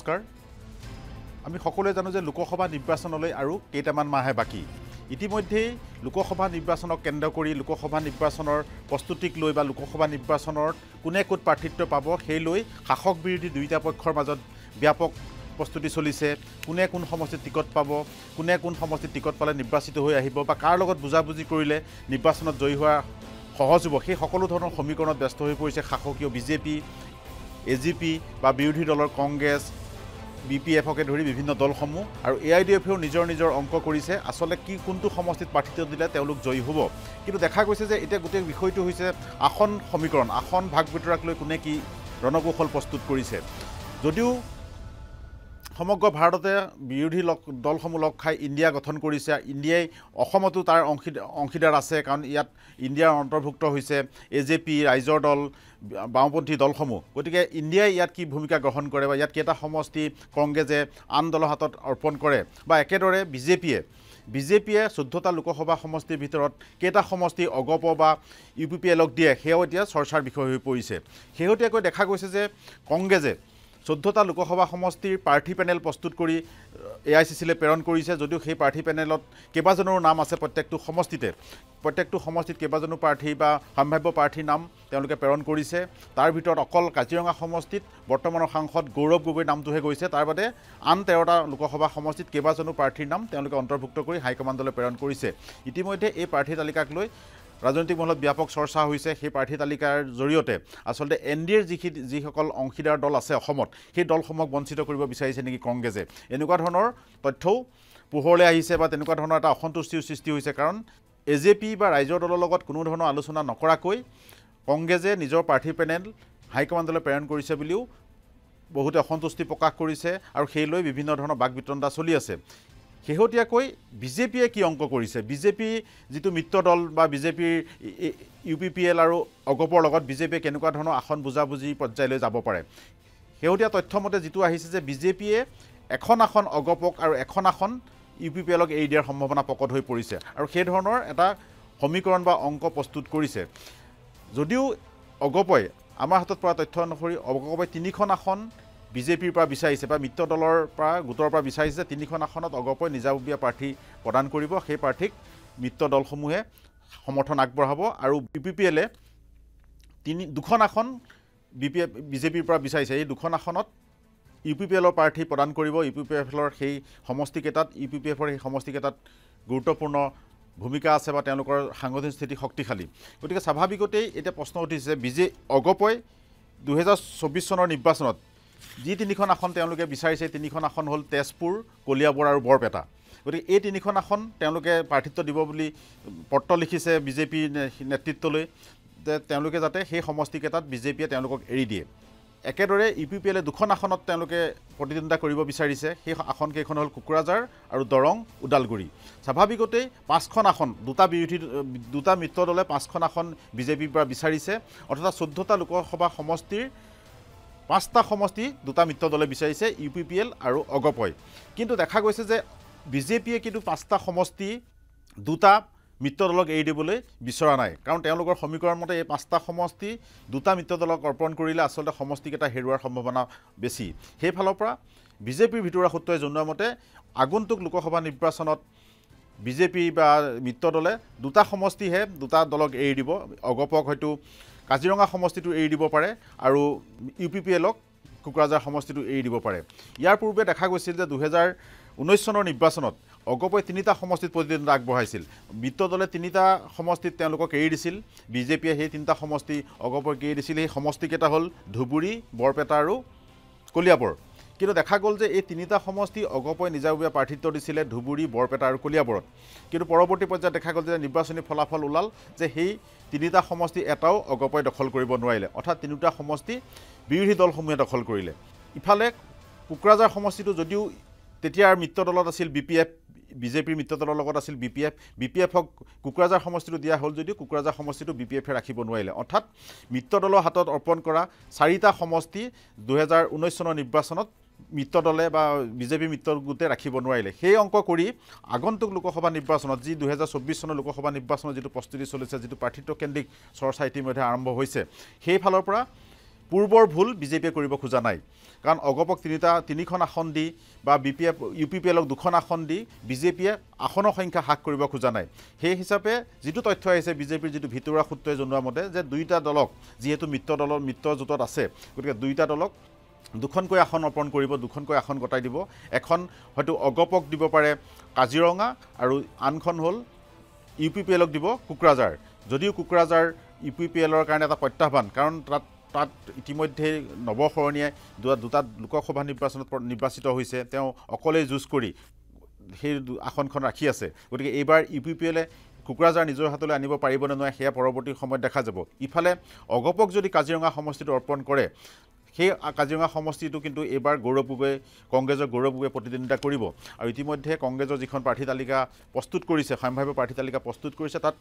Namaskar. আমি সকলে জানো যে লোকসভা নিৰ্বাচনলৈ আৰু কেইটামান মাহে বাকি ইতিমধ্যে লোকসভা নিৰ্বাচনক কেন্দ্ৰ কৰি লোকসভা নিৰ্বাচনৰ প্ৰস্তুতিক লৈ বা লোকসভা নিৰ্বাচনৰ কোনে কোন প্ৰাৰ্থিত্ব পাব সেই লৈ শাসক বিৰোধী দুইটা পক্ষৰ মাজত ব্যাপক প্ৰস্তুতি চলিছে কোনে কোন সমষ্টিত টিকট পাব কোনে কোন সমষ্টিত টিকট পালে নিৰ্বাচিত হৈ আহিব বা কাৰ লগত বুজাবুজি কৰিলে নিৰ্বাচনত জয়ী হোৱা সহজ হ'ব সেই সকলো ধৰণৰ সমীকৰণত ব্যস্ত হৈ পৰিছে শাসকীয় বিজেপি এজিপি বা বিৰোধী দলৰ কংগ্ৰেছ BPF के धोरी विभिन्न दल समूह और AIDF ও নিজৰ নিজৰ অংক কৰিছে আসলে কি কোনটো সমষ্টিত প্ৰাৰ্থিত্ব দিলে তেওঁলোক জয়ী হ'ব কিন্তু দেখা গৈছে যে এটা গুটে বিষয়টো হৈছে আসন সমীকৰণ আসন ভাগ বিতৰাক লৈ কোনে কি ৰণকৌশল প্ৰস্তুত কৰিছে যদিও সমগ্ৰ ভাৰতে বিৰোধী দল সমূহ লগ খাই ইন্ডিয়া গঠন কৰিছে ইন্ডিয়াই অসমতো তাৰ অংশীদাৰ আছে কাৰণ ইয়াত ইন্ডিয়াৰ অন্তৰ্ভুক্ত হৈছে এজেপি ৰাইজৰ দল বামপন্থী দলসমূহ গতিকে ইন্ডিয়াই ইয়াত কি ভূমিকা গ্ৰহণ কৰে বা ইয়াত কেটা সমষ্টি কংগ্ৰেছে আন দলৰ হাতত অৰ্পণ কৰে বা একেদৰে বিজেপিয়ে 14টা লোকসভা সমষ্টিৰ ভিতৰত কেটা সমষ্টি অগপ বা ইউপিপিএলক দিয়ে সেয়া এতিয়া চৰ্চাৰ বিষয় হৈ পৰিছে সেয়াকৈ দেখা গৈছে যে কংগ্ৰেছে 14টা লোকসভা সমষ্টিৰ প্ৰাৰ্থী পেনেল প্ৰস্তুত কৰি AICCলৈ প্ৰেৰণ কৰিছে যদিও সেই প্ৰাৰ্থী পেনেলত কেইবাজনৰ নাম আছে প্ৰত্যেকটো সমষ্টিত কেইবাজনো প্ৰাৰ্থী বা সম্ভাব্য প্ৰাৰ্থীৰ নাম তেওঁলোকে প্ৰেৰণ কৰিছে তাৰ ভিতৰত অকল কাজিৰঙা সমষ্টিত বৰ্তমানৰ সাংসদ গৌৰৱ গগৈৰ নামটোহে গৈছে তাৰ বাদে আন 13টা লোকসভা সমষ্টিত কেইবাজনো প্ৰাৰ্থীৰ নাম তেওঁলোকে অন্তৰ্ভুক্ত কৰি হাইকমাণ্ডলৈ প্ৰেৰণ কৰিছে ইতিমধ্যে এই প্ৰাৰ্থী তালিকাক লৈ ৰাজনৈতিক মহলত ব্যাপক চৰ্চা হৈছে সেই প্ৰাৰ্থী তালিকাৰ জৰিয়তে আসলে NDAৰ যিসকল অংশীদাৰ দল আছে অসমত সেই দলসমূহক বঞ্চিত কৰিব বিচাৰিছে নেকি কংগ্ৰেছে এনেকুৱা ধৰণৰ তথ্যও পোহৰলৈ আহিছে বা তেনেকুৱা ধৰণৰ এটা অসন্তুষ্টিৰ সৃষ্টি হৈছে কাৰণ AJP বা ৰাইজৰ দলৰ লগত কোনো ধৰণৰ আলোচনা নকৰাকৈ কংগ্ৰেছে নিজৰ প্ৰাৰ্থী পেনেল হাইকমাণ্ডলৈ প্ৰেৰণ কৰিছে বুলিও বহুত অসন্তুষ্টি প্ৰকাশ কৰিছে আৰু সেই লৈ বিভিন্ন ধৰণৰ বাক বিতণ্ডা চলি আছে শেহতীয়াকৈ বিজেপিয়ে কি অংক কৰিছে বিজেপি যিটো মিত্ৰ দল বা বিজেপিৰ ইউপিপিএল আৰু অগপৰ লগত বিজেপিয়ে কেনেকুৱা ধৰণৰ আসন বুজাবুজি পৰ্যায়লৈ যাব পাৰে হেউটিয়া তথ্যমতে যিটো আহিছে যে বিজেপিয়ে এখন আসন অগপক আৰু এখন আসন ইউপিপিএলক এৰি দিয়াৰ সম্ভাৱনা প্ৰকট হৈ পৰিছে আৰু সেই ধৰণৰ এটা সমীকৰণ বা অংক প্ৰস্তুত কৰিছে যদিও অগপই আমাৰ হাতত পৰা তথ্য অনুসৰি অগপই তিনিখন আসন বিজেপিৰ পৰা বিচাৰিছে বা মিত্ৰ দলৰ পৰা গুটৰ পৰা বিচাৰিছে তিনিখন আসনত অগপই নিজাববীয়া প্ৰাৰ্থী প্ৰদান কৰিব সেই প্ৰাৰ্থীক মিত্ৰ দলসমূহে সমৰ্থন আগবঢ়াব আৰু বিপিপিএলে দুখন আসন বিজেপিৰ পৰা বিচাৰিছে এই দুখন আসনত ইউপিপিএলৰ প্ৰাৰ্থী প্ৰদান কৰিব ইউপিপিএলৰ সেই সমষ্টিকেইটাত ইউপিপিএফৰ সেই সমষ্টিকেইটাত গুৰুত্বপূৰ্ণ ভূমিকা আছে বা তেওঁলোকৰ সাংগঠনিক স্থিতি শক্তিশালী গতিকে স্বাভাৱিকতেই এটা প্ৰশ্ন উঠিছে অগপই 2024 চনৰ নিৰ্বাচনত যি তিনিখন আসন তেওঁলোকে বিচাৰিছে তিনিখন আসন হ'ল তেজপুৰ কলিয়াবৰ আৰু বৰপেটা গতিকে এই তিনিখন আসন তেওঁলোকে প্ৰাৰ্থিত্ব দিব বুলি পত্ৰ লিখিছে বিজেপি নেতৃত্বলৈ তেওঁলোকে যাতে সেই সমষ্টিকেইটাত বিজেপিয়ে তেওঁলোকক এৰি দিয়ে একেদৰে ইউপিপিএলে দুখন আসনত তেওঁলোকে প্ৰতিদ্বন্দ্বিতা কৰিব বিচাৰিছে সেই আসন কেইখন হ'ল কুকুৰাঝাৰ আৰু দৰং ওদালগুৰি স্বাভাৱিকতেই পাঁচখন আসন দুটা মিত্ৰ দলে পাঁচখন আসন বিজেপিৰ পৰা বিচাৰিছে অৰ্থাৎ 14টা লোকসভা সমষ্টিৰ 5টা সমষ্টি দুটা মিত্ৰ দলে বিচাৰিছে ইউপিপিএল আৰু অগপই কিন্তু দেখা গৈছে যে বিজেপিয়ে কিন্তু 5টা সমষ্টি দুটা মিত্ৰ দলক এৰি দিবলৈ বিচৰা নাই কাৰণ তেওঁলোকৰ সমীকৰণ মতে এই 5টা সমষ্টি দুটা মিত্ৰ দলক অৰ্পণ কৰিলে আসলে সমষ্টিকেইটা হেৰুৱাৰ সম্ভাৱনা বেছি সেই ফালৰ পৰা বিজেপিৰ ভিতৰুৱা সূত্ৰই জনোৱা মতে আগন্তুক লোকসভা নিৰ্বাচনত বিজেপি বা মিত্ৰ দলে দুটা সমষ্টিহে দুটা দলক এৰি দিব অগপক হয়তো কাজিৰঙা সমষ্টিটো এৰি দিব পাৰে আৰু ইউপিপিএলক কুকুৰাঝাৰ সমষ্টিটো এৰি দিব পাৰে ইয়াৰ পূৰ্বে দেখা গৈছিল যে 2019 চনৰ নিৰ্বাচনত অগপই তিনিটা সমষ্টিত প্ৰতিদ্বন্দ্বিতা আগবঢ়াইছিল মিত্ৰ দলে তিনিটা সমষ্টিত তেওঁলোকক এৰি দিছিল বিজেপিয়ে সেই তিনিটা সমষ্টি অগপক এৰি দিছিল সেই সমষ্টিকেইটা হ'ল ধুবুৰী বৰপেটা আৰু কলিয়াবৰ কিন্তু দেখা গ'ল যে এই তিনিটা সমষ্টি অগপই নিজাববীয়া প্ৰাৰ্থিত্ব দিছিলে ধুবুৰী বৰপেটা আৰু কলিয়াবৰত কিন্তু পৰৱৰ্তী পৰ্যায়ত দেখা গ'ল যে নিৰ্বাচনী ফলাফল ওলাল যে সেই তিনিটা সমষ্টি এটাও অগপই দখল কৰিব নোৱাৰিলে অৰ্থাৎ তিনিটা সমষ্টি বিৰোধী দলসমূহে দখল কৰিলে ইফালে কুকুৰাঝাৰ সমষ্টিটো যদিও তেতিয়াৰ মিত্ৰ দলত আছিল BPF বিজেপিৰ মিত্ৰ দলৰ লগত আছিল BPFক কুকুৰাঝাৰ সমষ্টিটো দিয়া হ'ল যদিও কুকুৰাঝাৰ সমষ্টিটো BPFয়ে ৰাখিব নোৱাৰিলে অৰ্থাৎ মিত্ৰ দলৰ হাতত অৰ্পণ কৰা 4টা সমষ্টি 2019 চনৰ নিৰ্বাচনত মিত্ৰ দলে বা বিজেপি মিত্ৰ গোটে ৰাখিব নোৱাৰিলে সেই অংক কৰি আগন্তুক লোকসভা নিৰ্বাচনত যি 2024 চনৰ লোকসভা নিৰ্বাচনৰ যিটো প্ৰস্তুতি চলিছে যিটো প্ৰাৰ্থিত্ব কেন্দ্ৰিক চৰ্চা ইতিমধ্যে আৰম্ভ হৈছে সেই ফালৰ পৰা পূৰ্বৰ ভুল বিজেপি কৰিব খোজা নাই কাৰণ অগপক তিনিখন আসন দি বা বিপিএফ ইউপিপিএলক দুখন আসন দি বিজেপি আসনৰ সংখ্যা হাক কৰিব খোজা নাই সেই হিচাপে যেটো তথ্য আছে বিজেপিৰ যেটো ভিতৰুৱা সূত্ৰই জনোৱা মতে যে দুইটা দলক যেহেতু মিত্ৰ জোটত আছে গতিকে দুইটা দলক দুখনকৈ আসন অৰ্পণ কৰিব দুখনকৈ আসন গটাই দিব এখন হয়তো অগপক দিব পাৰে কাজিৰঙা আৰু আনখন হল ইউপিপিএলক দিব কুকৰাজাৰ যদিও কুকৰাজাৰ ইউপিপিএলৰ কাৰণে এটা প্ৰত্যাহ্বান কাৰণ তাত ইতিমধ্যে নৱখৰণীয়ে দুটা লোকসভা নিৰ্বাচনত নিৰ্বাচিত হৈছে তেওঁ অকলে যুঁজ কৰি সেই আসনখন ৰাখি আছে গতিকে এইবাৰ ইউপিপিএলে কুকৰাজাৰ নিজৰ হাতলৈ আনিব পাৰিব নে নহয় সেয়া পৰৱৰ্তী সময়ত দেখা যাব ইফালে অগপক যদি কাজিৰঙা সমষ্টিটো অৰ্পণ কৰে সেই কাজিৰঙা সমষ্টিটো কিন্তু এবাৰ গৌৰৱ গগৈ কংগ্ৰেছৰ গৌৰৱ গগৈ প্ৰতিদ্বন্দ্বিতা কৰিব আৰু ইতিমধ্যে কংগ্ৰেছৰ যিখন প্ৰাৰ্থী তালিকা প্ৰস্তুত কৰিছে সম্ভাৱ্য প্ৰাৰ্থী তালিকা প্ৰস্তুত কৰিছে তাত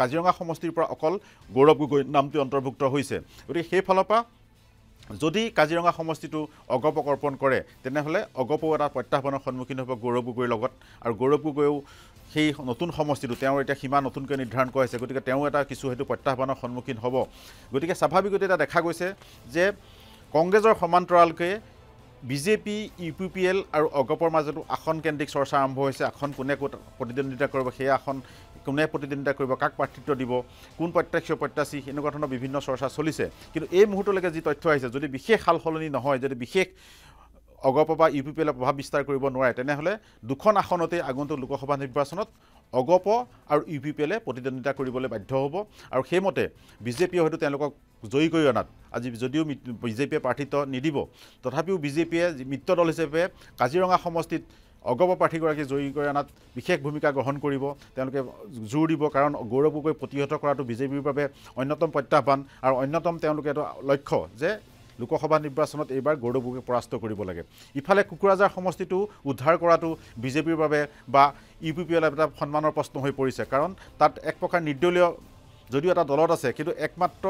কাজিৰঙা সমষ্টিৰ পৰা অকল গৌৰৱ গগৈ নামটো অন্তৰ্ভুক্ত হৈছে গতিকে সেই ফলপা যদি কাজিৰঙা সমষ্টিটো অগপক অৰ্পণ কৰে তেনেহলে অগপ এটা প্ৰত্যাহ্বানৰ সন্মুখীন হ'ব গৌৰৱ গগৈৰ লগত আৰু গৌৰৱ গগৈও সেই নতুন সমষ্টিটো তেওঁৰ এটা সীমা নতুনকৈ নিৰ্ধাৰণ কৰা হৈছে গতিকে তেওঁ এটা কিছু হেতু প্ৰত্যাহ্বানৰ সন্মুখীন হ'ব গতিকে স্বাভাৱিকতে এটা দেখা গৈছে যে কংগ্ৰেছৰ সমান্তৰালকৈ বিজেপি ইউপিপিএল আৰু অগপৰ মাজতো আসন কেন্দ্ৰিক চৰ্চা আৰম্ভ হৈছে আসন কোনে প্ৰতিদ্বন্দ্বিতা কৰিব সেই আসন কোনে প্ৰতিদ্বন্দ্বিতা কৰিব কাক প্ৰাৰ্থিত্ব দিব কোন প্ৰত্যক্ষ প্ৰত্যাশী এনেকুৱা ধৰণৰ বিভিন্ন চৰ্চা চলিছে কিন্তু এই মুহূৰ্তলৈকে যি তথ্য আহিছে যদি বিশেষ সালসলনি নহয় যদি বিশেষ অগপ বা ইউপিপিএলৰ প্ৰভাৱ বিস্তাৰ কৰিব নোৱাৰে তেনেহলে দুখন আসনতে আগন্তুক লোকসভা নিৰ্বাচনত অগপ আৰু ইউপিপিএলে প্ৰতিদ্বন্দ্বিতা কৰিবলৈ বাধ্য হ'ব আৰু সেইমতে বিজেপিয়ে হয়তো তেওঁলোকক জয়ী কৰি অনাত আজি যদিও বিজেপিয়ে প্ৰাৰ্থিত্ব নিদিব তথাপিও বিজেপিয়ে মিত্ৰ দল হিচাপে কাজিৰঙা সমষ্টিত অগপ প্ৰাৰ্থীগৰাকী জয়ী কৰি অনাত বিশেষ ভূমিকা গ্ৰহণ কৰিব তেওঁলোকে জোৰ দিব কাৰণ গৌৰৱ গগৈ প্ৰতিহত কৰাটো বিজেপিৰ বাবে অন্যতম প্ৰত্যাহ্বান আৰু অন্যতম তেওঁলোকে এটা লক্ষ্য যে লোকসভা নিৰ্বাচনত এইবাৰ গৌৰৱ গগৈক পৰাস্ত কৰিব লাগে ইফালে কুকৰাজাৰ সমষ্টিটো উদ্ধাৰ কৰাটো বিজেপিৰ বাবে বা ইউপিপিএল এটা সন্মানৰ প্ৰশ্ন হৈ পৰিছে কাৰণ তাত এক প্ৰকাৰ নিৰ্দলীয় যদিও এটা দলত আছে কিন্তু একমাত্ৰ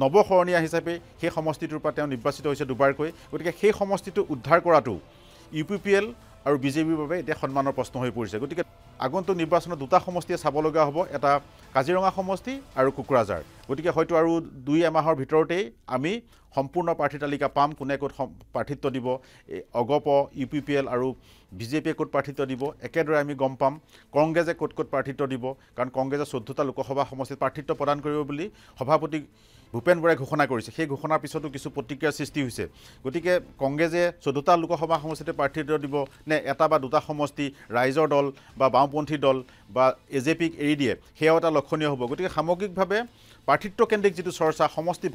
নৱখৰণীয়া হিচাপে সেই সমষ্টিটোৰ পৰা তেওঁ নিৰ্বাচিত হৈছে দুবাৰকৈ গতিকে সেই সমষ্টিটো উদ্ধাৰ কৰাটো ইউপিপিএল আৰু বিজেপিৰ বাবে এটা সন্মানৰ প্ৰশ্ন হৈ পৰিছে গতিকে আগন্তুক নিৰ্বাচনত দুটা সমষ্টিয়ে চাবলগা হ'ব এটা কাজিৰঙা সমষ্টি আৰু কুকৰাজাৰ গতিকে হয়তো আৰু দুই এমাহৰ ভিতৰতেই আমি সম্পূৰ্ণ প্ৰাৰ্থী তালিকা পাম কোনে ক'ত প্ৰাৰ্থিত্ব দিব অগপ ইউপিপিএল আৰু বিজেপিয়ে ক'ত প্ৰাৰ্থিত্ব দিব একেদৰে আমি গম পাম কংগ্ৰেছে ক'ত প্ৰাৰ্থিত্ব দিব কাৰণ কংগ্ৰেছে 14টা লোকসভা সমষ্টিত প্ৰাৰ্থিত্ব প্ৰদান কৰিব বুলি সভাপতি ভূপেন বৰাই ঘোষণা কৰিছে সেই ঘোষণাৰ পিছতো কিছু প্ৰতিক্ৰিয়াৰ সৃষ্টি হৈছে গতিকে কংগ্ৰেছে 14টা লোকসভা সমষ্টিতে প্ৰাৰ্থিত্ব দিব নে এটা বা দুটা সমষ্টি ৰাইজৰ দল বা বামপন্থী দল বা এজেপিক এৰি দিয়ে সেয়া এটা লক্ষণীয় হ'ব গতিকে সামগ্ৰিকভাৱে প্ৰাৰ্থিত্ব কেন্দ্ৰিক যিটো চৰ্চা সমষ্টি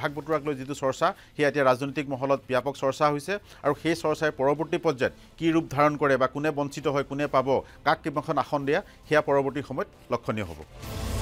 ভাগ বতৰাক লৈ যিটো চৰ্চা সেয়া এতিয়া ৰাজনৈতিক মহলত ব্যাপক চৰ্চা হৈছে আৰু সেই চৰ্চাই পৰৱৰ্তী পৰ্যায়ত কি ৰূপ ধাৰণ কৰে বা কোনে বঞ্চিত হয় কোনে পাব কাক কিমানখন আসন দিয়া সেয়া পৰৱৰ্তী সময়ত লক্ষণীয় হ'ব।